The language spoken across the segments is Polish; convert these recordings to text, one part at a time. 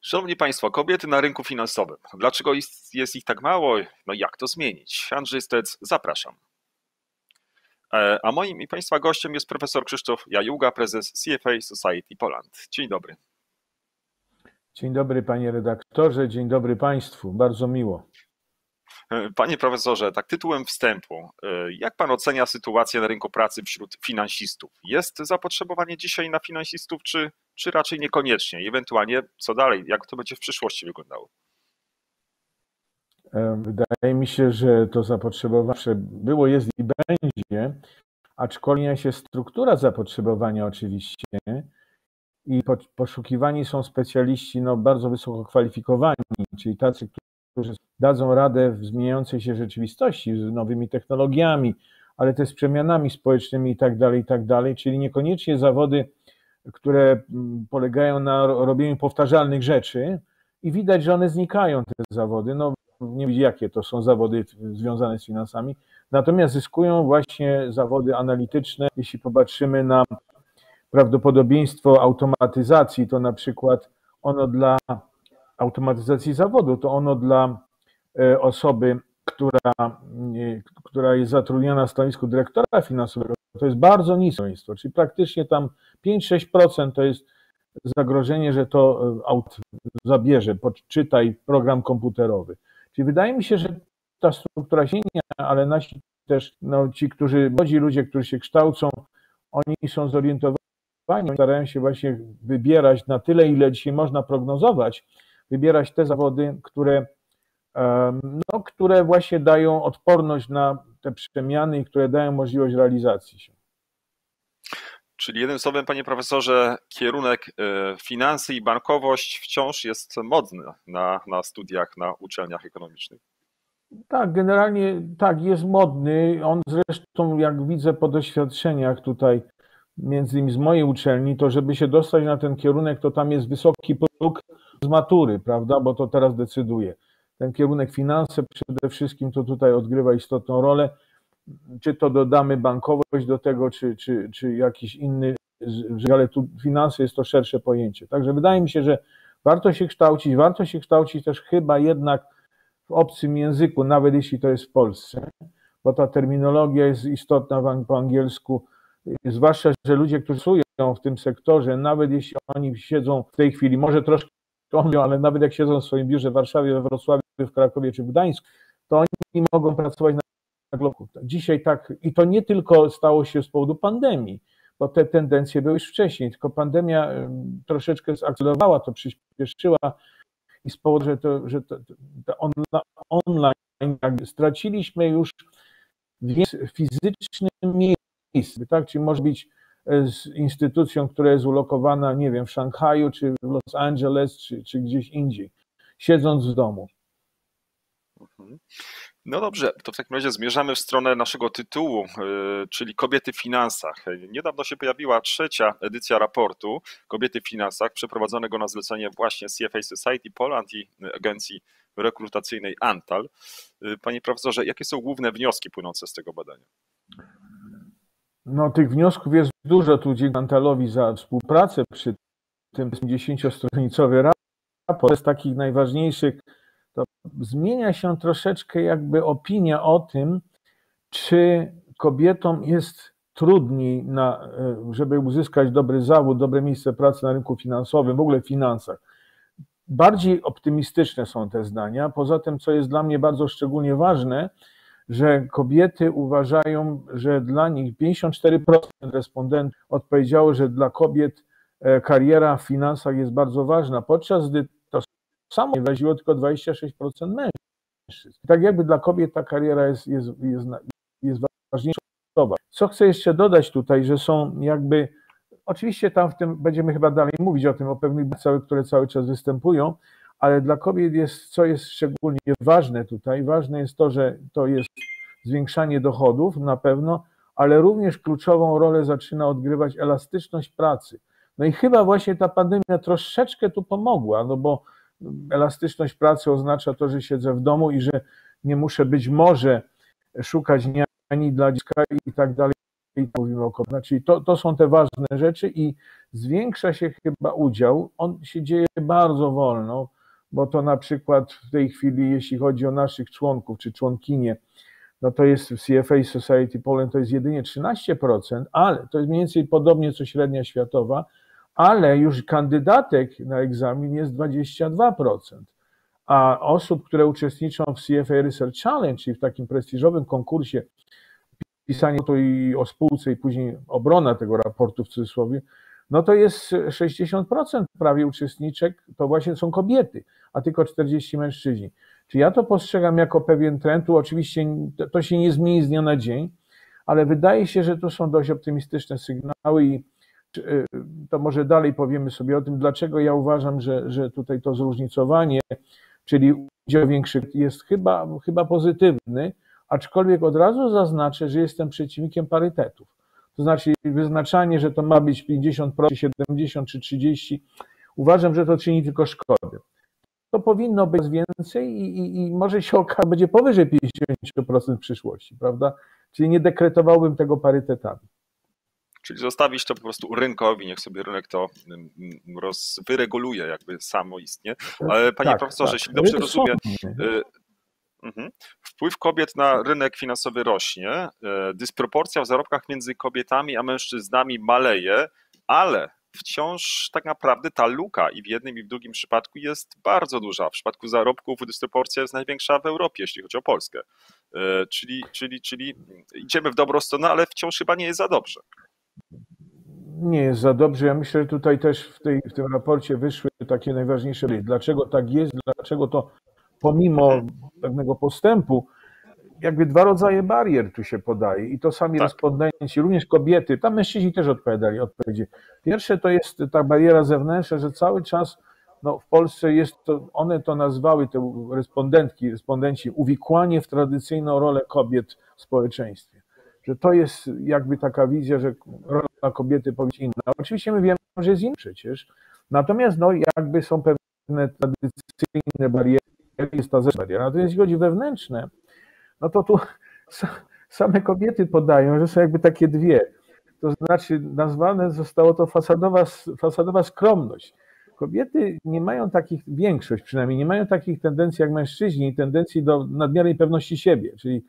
Szanowni Państwo, kobiety na rynku finansowym. Dlaczego jest ich tak mało? No jak to zmienić? Andrzej Stec, zapraszam. A moim i Państwa gościem jest profesor Krzysztof Jajuga, prezes CFA Society Poland. Dzień dobry. Dzień dobry panie redaktorze, dzień dobry Państwu, bardzo miło. Panie profesorze, tak tytułem wstępu, jak pan ocenia sytuację na rynku pracy wśród finansistów? Jest zapotrzebowanie dzisiaj na finansistów, czy raczej niekoniecznie? I ewentualnie co dalej, jak to będzie w przyszłości wyglądało? Wydaje mi się, że to zapotrzebowanie było, jest i będzie, aczkolwiek się struktura zapotrzebowania oczywiście i poszukiwani są specjaliści bardzo wysoko kwalifikowani, czyli tacy, którzy dadzą radę w zmieniającej się rzeczywistości, z nowymi technologiami, ale też z przemianami społecznymi i tak dalej, czyli niekoniecznie zawody, które polegają na robieniu powtarzalnych rzeczy i widać, że one znikają, te zawody, no nie wiem jakie to są zawody związane z finansami, natomiast zyskują właśnie zawody analityczne. Jeśli popatrzymy na prawdopodobieństwo automatyzacji, to na przykład ono dla automatyzacji zawodu, to ono dla osoby, która jest zatrudniona na stanowisku dyrektora finansowego, to jest bardzo niskie, czyli praktycznie tam 5-6% to jest zagrożenie, że to aut zabierze, podczytaj program komputerowy. Czyli wydaje mi się, że ta struktura się nie, ale nasi też, no, młodzi ludzie, którzy się kształcą, oni są zorientowani, starają się właśnie wybierać na tyle, ile dzisiaj można prognozować, wybierać te zawody, które właśnie dają odporność na te przemiany i które dają możliwość realizacji się. Czyli jednym słowem, panie profesorze, kierunek finanse i bankowość wciąż jest modny na studiach, na uczelniach ekonomicznych. Tak, generalnie tak, jest modny. On zresztą, jak widzę po doświadczeniach tutaj, między innymi z mojej uczelni, to żeby się dostać na ten kierunek, to tam jest wysoki próg z matury, prawda, bo to teraz decyduje. Ten kierunek finanse przede wszystkim to tutaj odgrywa istotną rolę. Czy to dodamy bankowość do tego, czy jakiś inny, ale tu finanse jest to szersze pojęcie. Także wydaje mi się, że warto się kształcić też chyba jednak w obcym języku, nawet jeśli to jest w Polsce, bo ta terminologia jest istotna po angielsku, zwłaszcza, że ludzie, którzy pracują w tym sektorze, nawet jeśli oni siedzą w tej chwili, może troszkę, ale nawet jak siedzą w swoim biurze w Warszawie, we Wrocławiu, w Krakowie czy w Gdańsku, to oni mogą pracować na bloku. Dzisiaj tak, i to nie tylko stało się z powodu pandemii, bo te tendencje były już wcześniej, tylko pandemia troszeczkę zakcelerowała to, przyspieszyła i z powodu, że to online straciliśmy już więcej fizycznych miejsc, tak? Czyli może być z instytucją, która jest ulokowana, nie wiem, w Szanghaju, czy w Los Angeles, czy gdzieś indziej, siedząc w domu. No dobrze, to w takim razie zmierzamy w stronę naszego tytułu, czyli kobiety w finansach. Niedawno się pojawiła 3. edycja raportu Kobiety w finansach, przeprowadzonego na zlecenie właśnie CFA Society Poland i agencji rekrutacyjnej Antal. Panie profesorze, jakie są główne wnioski płynące z tego badania? No tych wniosków jest dużo, tu dziękuję Antalowi za współpracę przy tym 50-stronicowy raport. Z takich najważniejszych to zmienia się troszeczkę jakby opinia o tym, czy kobietom jest trudniej, żeby uzyskać dobry zawód, dobre miejsce pracy na rynku finansowym, w ogóle w finansach. Bardziej optymistyczne są te zdania. Poza tym, co jest dla mnie bardzo szczególnie ważne, że kobiety uważają, że dla nich 54% respondentów odpowiedziało, że dla kobiet kariera w finansach jest bardzo ważna, podczas gdy to samo wyraziło tylko 26% mężczyzn. Tak jakby dla kobiet ta kariera jest ważniejsza. Co chcę jeszcze dodać tutaj, że są jakby, oczywiście tam w tym będziemy chyba dalej mówić o tym, o pewnych błędach, które cały czas występują, ale dla kobiet jest, co jest szczególnie ważne tutaj, ważne jest to, że to jest zwiększanie dochodów na pewno, ale również kluczową rolę zaczyna odgrywać elastyczność pracy. No i chyba właśnie ta pandemia troszeczkę tu pomogła, no bo elastyczność pracy oznacza to, że siedzę w domu i że nie muszę być może szukać niani dla dziecka i tak dalej. Mówimy o COVID. Czyli to są te ważne rzeczy i zwiększa się chyba udział. On się dzieje bardzo wolno, bo to na przykład w tej chwili, jeśli chodzi o naszych członków czy członkinie, no to jest w CFA Society Poland to jest jedynie 13%, ale to jest mniej więcej podobnie co średnia światowa, ale już kandydatek na egzamin jest 22%, a osób, które uczestniczą w CFA Research Challenge, czyli w takim prestiżowym konkursie pisanie to i o spółce i później obrona tego raportu w cudzysłowie, no to jest 60% prawie uczestniczek, to właśnie są kobiety, a tylko 40 mężczyźni. Czy ja to postrzegam jako pewien trend? Tu oczywiście to się nie zmieni z dnia na dzień, ale wydaje się, że tu są dość optymistyczne sygnały i to może dalej powiemy sobie o tym, dlaczego ja uważam, że tutaj to zróżnicowanie, czyli udział większy jest chyba pozytywny, aczkolwiek od razu zaznaczę, że jestem przeciwnikiem parytetów. To znaczy wyznaczanie, że to ma być 50%, 70% czy 30%, uważam, że to czyni tylko szkody. To powinno być więcej i może się okazać, będzie powyżej 50% w przyszłości, prawda? Czyli nie dekretowałbym tego parytetami. Czyli zostawić to po prostu rynkowi, niech sobie rynek to wyreguluje jakby samoistnie. Ale panie profesorze, jeśli dobrze rozumiem, wpływ kobiet na rynek finansowy rośnie, dysproporcja w zarobkach między kobietami a mężczyznami maleje, ale wciąż tak naprawdę ta luka i w jednym i w drugim przypadku jest bardzo duża. W przypadku zarobków dysproporcja jest największa w Europie, jeśli chodzi o Polskę. Czyli idziemy w dobrą stronę, ale wciąż chyba nie jest za dobrze. Nie jest za dobrze. Ja myślę, że tutaj też w tym raporcie wyszły takie najważniejsze rzeczy. Dlaczego tak jest, dlaczego to pomimo pewnego postępu, jakby dwa rodzaje barier tu się podaje i to sami respondenci, również kobiety, tam mężczyźni też odpowiedzieli. Pierwsze to jest ta bariera zewnętrzna, że cały czas no, w Polsce jest to, one to nazwały, te respondenci, uwikłanie w tradycyjną rolę kobiet w społeczeństwie. Że to jest jakby taka wizja, że rola kobiety powinna być inna. Oczywiście my wiemy, że jest inna przecież, natomiast no, jakby są pewne tradycyjne bariery, jest ta bariera. Natomiast jeśli chodzi o wewnętrzne, no to tu same kobiety podają, że są jakby takie dwie. To znaczy nazwane zostało to fasadowa skromność. Kobiety nie mają takich, większość przynajmniej, nie mają takich tendencji jak mężczyźni, tendencji do nadmiernej pewności siebie, czyli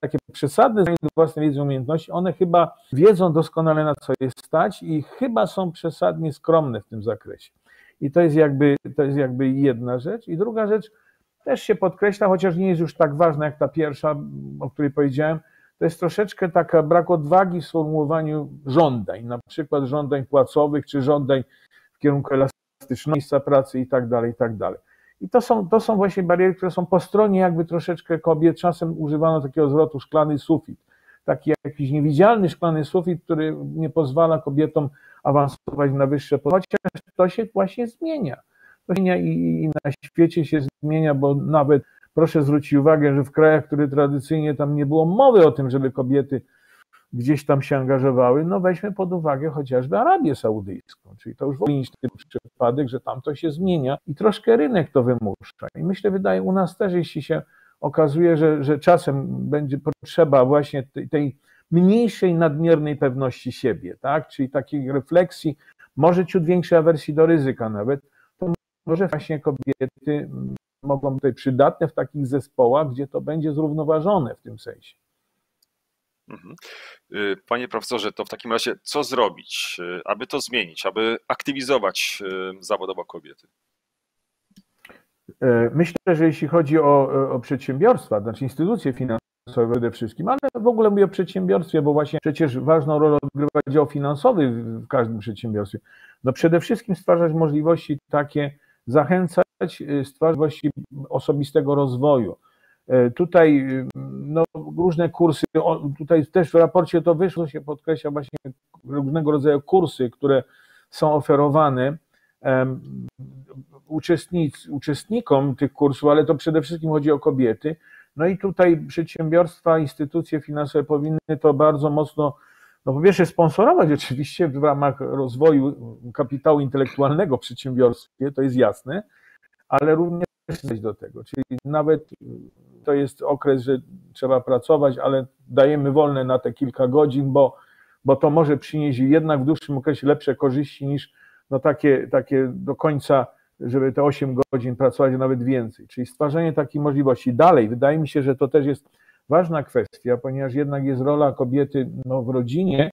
takie przesadne własnej wiedzy umiejętności, one chyba wiedzą doskonale na co je stać i chyba są przesadnie skromne w tym zakresie. I to jest jakby jedna rzecz. I druga rzecz, też się podkreśla, chociaż nie jest już tak ważna jak ta pierwsza, o której powiedziałem, to jest troszeczkę taka brak odwagi w sformułowaniu żądań, na przykład żądań płacowych, czy żądań w kierunku elastyczności, miejsca pracy i tak dalej, i tak dalej. I to są właśnie bariery, które są po stronie jakby troszeczkę kobiet, czasem używano takiego zwrotu szklany sufit, taki jakiś niewidzialny szklany sufit, który nie pozwala kobietom awansować na wyższe poziomy, chociaż to się właśnie zmienia. I na świecie się zmienia, bo nawet proszę zwrócić uwagę, że w krajach, które tradycyjnie tam nie było mowy o tym, żeby kobiety gdzieś tam się angażowały, no weźmy pod uwagę chociażby Arabię Saudyjską, czyli to już w ogóle niż ten przypadek, że tam to się zmienia i troszkę rynek to wymusza. I myślę, wydaje u nas też, jeśli się okazuje, że czasem będzie potrzeba właśnie tej mniejszej nadmiernej pewności siebie, tak? Czyli takiej refleksji, może ciut większej awersji do ryzyka nawet, może właśnie kobiety mogą być przydatne w takich zespołach, gdzie to będzie zrównoważone w tym sensie. Panie profesorze, to w takim razie co zrobić, aby to zmienić, aby aktywizować zawodowo kobiety? Myślę, że jeśli chodzi o przedsiębiorstwa, znaczy instytucje finansowe przede wszystkim, ale w ogóle mówię o przedsiębiorstwie, bo właśnie przecież ważną rolę odgrywa dział finansowy w każdym przedsiębiorstwie. No przede wszystkim stwarzać możliwości takie, zachęcać stwarzałości osobistego rozwoju. Tutaj no, różne kursy, tutaj też w raporcie to wyszło, się podkreśla właśnie różnego rodzaju kursy, które są oferowane uczestnikom tych kursów, ale to przede wszystkim chodzi o kobiety. No i tutaj przedsiębiorstwa, instytucje finansowe powinny to bardzo mocno, no po pierwsze sponsorować oczywiście w ramach rozwoju kapitału intelektualnego w przedsiębiorstwie, to jest jasne, ale również dać do tego, czyli nawet to jest okres, że trzeba pracować, ale dajemy wolne na te kilka godzin, bo to może przynieść jednak w dłuższym okresie lepsze korzyści niż no takie do końca, żeby te 8 godzin pracować, a nawet więcej. Czyli stwarzanie takiej możliwości. Dalej, wydaje mi się, że to też jest ważna kwestia, ponieważ jednak jest rola kobiety w rodzinie.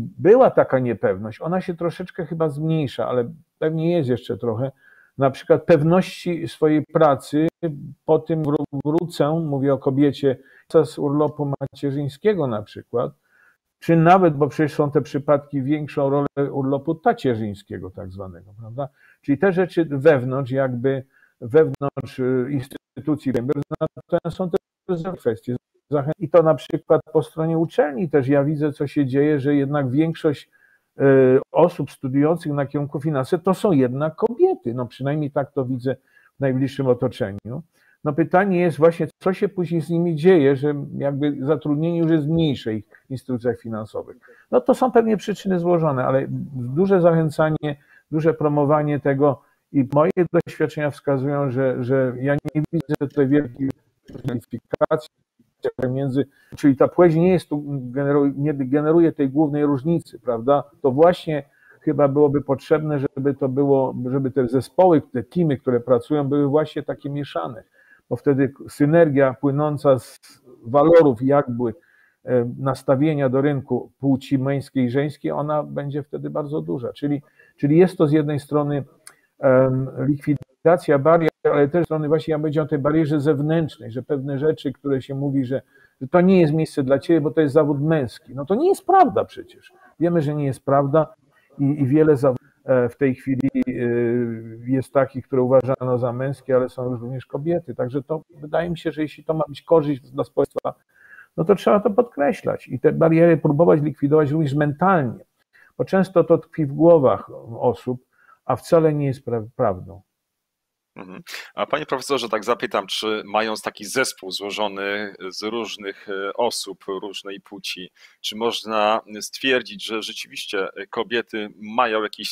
Była taka niepewność, ona się troszeczkę chyba zmniejsza, ale pewnie jest jeszcze trochę, na przykład pewności swojej pracy, po tym wrócę, mówię o kobiecie, z urlopu macierzyńskiego na przykład, czy nawet, bo przecież są te przypadki, większą rolę urlopu tacierzyńskiego tak zwanego, prawda? Czyli te rzeczy wewnątrz, jakby wewnątrz instytucji, są też kwestie. I to na przykład po stronie uczelni też ja widzę, co się dzieje, że jednak większość osób studiujących na kierunku finanse to są jednak kobiety, no przynajmniej tak to widzę w najbliższym otoczeniu. No pytanie jest właśnie, co się później z nimi dzieje, że jakby zatrudnienie już jest mniejsze ich w instytucjach finansowych. No to są pewnie przyczyny złożone, ale duże zachęcanie, duże promowanie tego i moje doświadczenia wskazują, że ja nie widzę tutaj wielkiej kwalifikacji między, czyli ta płeć nie jest tu, nie generuje tej głównej różnicy, prawda? To właśnie chyba byłoby potrzebne, żeby to było, żeby te zespoły, te teamy, które pracują, były właśnie takie mieszane, bo wtedy synergia płynąca z walorów, jakby nastawienia do rynku płci męskiej i żeńskiej, ona będzie wtedy bardzo duża, czyli jest to z jednej strony likwidacja barier, ale też z strony właśnie ja powiedziałem o tej barierze zewnętrznej, że pewne rzeczy, które się mówi, że to nie jest miejsce dla ciebie, bo to jest zawód męski. No to nie jest prawda przecież. Wiemy, że nie jest prawda i wiele zawodów w tej chwili jest takich, które uważano za męskie, ale są również kobiety. Także to wydaje mi się, że jeśli to ma być korzyść dla społeczeństwa, no to trzeba to podkreślać i te bariery próbować likwidować również mentalnie, bo często to tkwi w głowach osób, a wcale nie jest prawdą. A panie profesorze, tak zapytam, czy mając taki zespół złożony z różnych osób, różnej płci, czy można stwierdzić, że rzeczywiście kobiety mają jakiś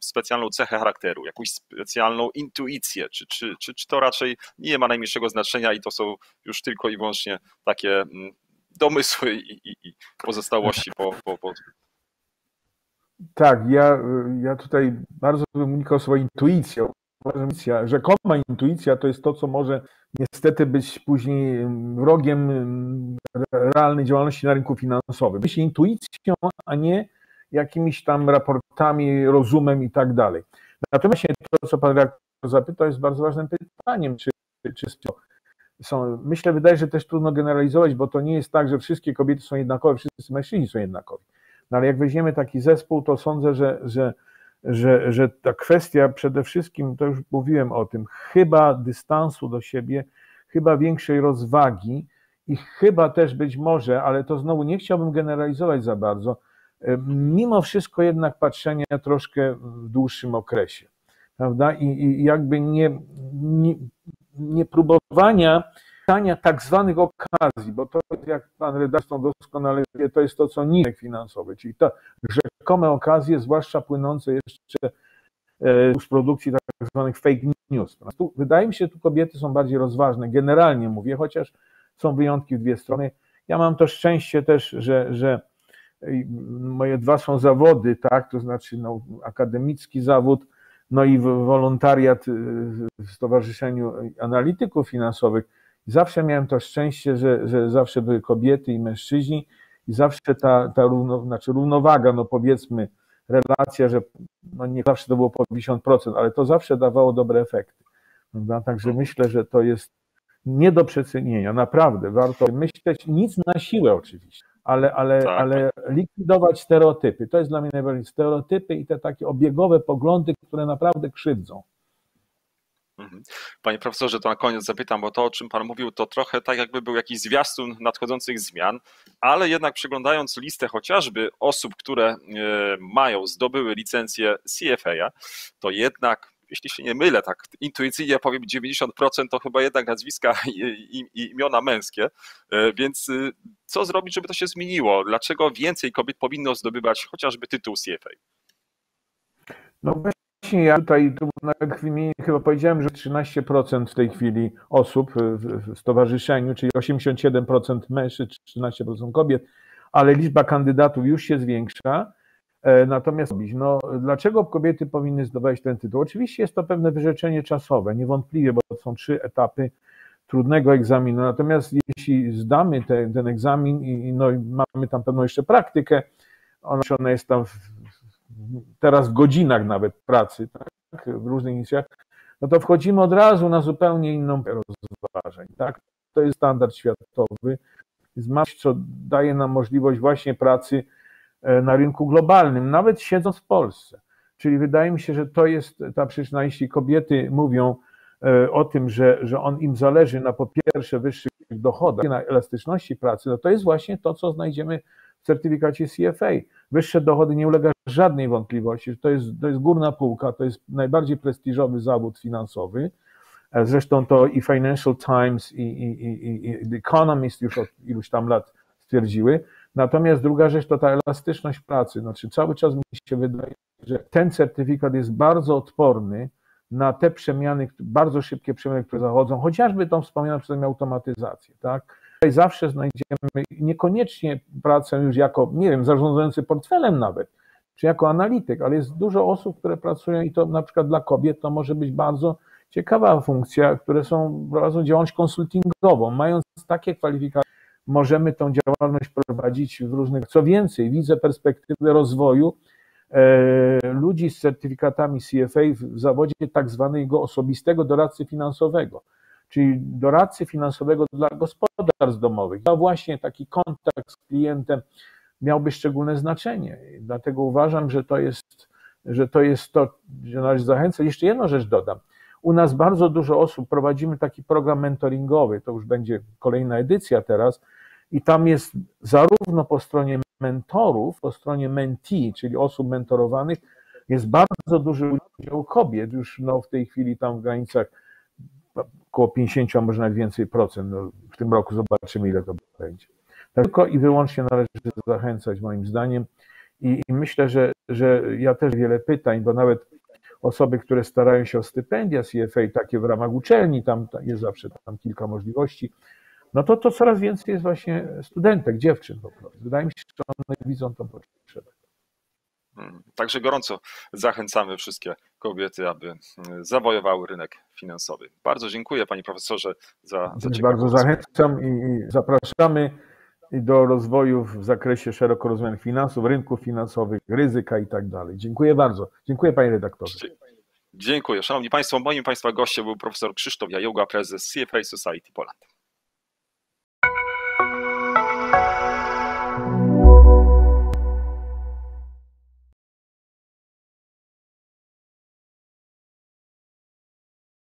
specjalną cechę charakteru, jakąś specjalną intuicję, czy to raczej nie ma najmniejszego znaczenia i to są już tylko i wyłącznie takie domysły i pozostałości po tak, ja tutaj bardzo bym unikał słowa intuicja. Rzekoma intuicja to jest to, co może niestety być później wrogiem realnej działalności na rynku finansowym. Być intuicją, a nie jakimiś tam raportami, rozumem i tak dalej. Natomiast to, co pan redaktor zapytał, jest bardzo ważnym pytaniem. Myślę, wydaje się, że też trudno generalizować, bo to nie jest tak, że wszystkie kobiety są jednakowe, wszyscy mężczyźni są jednakowi. No ale jak weźmiemy taki zespół, to sądzę, że ta kwestia przede wszystkim, to już mówiłem o tym, chyba dystansu do siebie, chyba większej rozwagi i chyba też być może, ale to znowu nie chciałbym generalizować za bardzo, mimo wszystko jednak patrzenia troszkę w dłuższym okresie, prawda? I jakby nie próbowania tak zwanych okazji, bo to, jak pan redaktor doskonale wie, to jest to, co nie jest finansowe, czyli te rzekome okazje, zwłaszcza płynące jeszcze z produkcji tak zwanych fake news. Wydaje mi się, że tu kobiety są bardziej rozważne, generalnie mówię, chociaż są wyjątki w dwie strony. Ja mam to szczęście też, że moje dwa są zawody, tak, to znaczy no, akademicki zawód, no i wolontariat w Stowarzyszeniu Analityków Finansowych. Zawsze miałem to szczęście, że zawsze były kobiety i mężczyźni i zawsze ta równowaga, no powiedzmy, relacja, że no nie zawsze to było po 50%, ale to zawsze dawało dobre efekty. Prawda? Także myślę, że to jest nie do przecenienia, naprawdę warto myśleć, nic na siłę oczywiście, ale likwidować stereotypy. To jest dla mnie najważniejsze, stereotypy i te takie obiegowe poglądy, które naprawdę krzywdzą. Panie profesorze, to na koniec zapytam, bo to, o czym pan mówił, to trochę tak jakby był jakiś zwiastun nadchodzących zmian, ale jednak przeglądając listę chociażby osób, które zdobyły licencję CFA, to jednak jeśli się nie mylę, tak intuicyjnie powiem 90%, to chyba jednak nazwiska i imiona męskie, więc co zrobić, żeby to się zmieniło? Dlaczego więcej kobiet powinno zdobywać chociażby tytuł CFA? No właśnie, ja tutaj chyba powiedziałem, że 13% w tej chwili osób w stowarzyszeniu, czyli 87% mężczyzn, 13% kobiet, ale liczba kandydatów już się zwiększa. Natomiast dlaczego kobiety powinny zdobywać ten tytuł? Oczywiście jest to pewne wyrzeczenie czasowe, niewątpliwie, bo to są 3 etapy trudnego egzaminu. Natomiast jeśli zdamy ten egzamin i mamy tam pewną jeszcze praktykę, ona jest tam teraz w godzinach nawet pracy, tak, w różnych inicjach, no to wchodzimy od razu na zupełnie inną rozważań, tak? To jest standard światowy, co daje nam możliwość właśnie pracy na rynku globalnym, nawet siedząc w Polsce. Czyli wydaje mi się, że to jest ta przyczyna, jeśli kobiety mówią o tym, że im zależy na po pierwsze wyższych dochodach, na elastyczności pracy, no to jest właśnie to, co znajdziemy w certyfikacie CFA. Wyższe dochody, nie ulega żadnej wątpliwości, że to jest górna półka, to jest najbardziej prestiżowy zawód finansowy. Zresztą to i Financial Times i The Economist już od iluś tam lat stwierdziły. Natomiast druga rzecz to ta elastyczność pracy. Znaczy cały czas mi się wydaje, że ten certyfikat jest bardzo odporny na te przemiany, bardzo szybkie przemiany, które zachodzą, chociażby tą wspomnianą przeze mnie automatyzację, tak? Tutaj zawsze znajdziemy niekoniecznie pracę już jako, nie wiem, zarządzający portfelem nawet, czy jako analityk, ale jest dużo osób, które pracują i to na przykład dla kobiet to może być bardzo ciekawa funkcja, które prowadzą działalność konsultingową, mając takie kwalifikacje, możemy tą działalność prowadzić w różnych... Co więcej, widzę perspektywę rozwoju ludzi z certyfikatami CFA w zawodzie tak zwanego osobistego doradcy finansowego, czyli doradcy finansowego dla gospodarstw domowych. To właśnie taki kontakt z klientem miałby szczególne znaczenie. Dlatego uważam, że należy zachęcać. Jeszcze jedną rzecz dodam. U nas bardzo dużo osób, prowadzimy taki program mentoringowy, to już będzie kolejna edycja teraz i tam jest zarówno po stronie mentorów, po stronie mentee, czyli osób mentorowanych, jest bardzo duży udział kobiet, już w tej chwili tam w granicach około 50, a może nawet więcej procent, w tym roku zobaczymy ile to będzie. Tylko i wyłącznie należy zachęcać moim zdaniem i myślę, że ja też wiele pytań, bo nawet osoby, które starają się o stypendia CFA, takie w ramach uczelni, tam jest zawsze tam kilka możliwości, no to coraz więcej jest właśnie studentek, dziewczyn po prostu. Wydaje mi się, że one widzą tą potrzebę. Także gorąco zachęcamy wszystkie kobiety, aby zawojowały rynek finansowy. Bardzo dziękuję panie profesorze za ciekawą Bardzo rozmowę. Zachęcam i zapraszamy do rozwoju w zakresie szeroko rozumianych finansów, rynków finansowych, ryzyka i tak dalej. Dziękuję bardzo. Dziękuję panie redaktorze. Dziękuję. Szanowni Państwo, moim Państwa gościem był profesor Krzysztof Jajuga, prezes CFA Society Poland.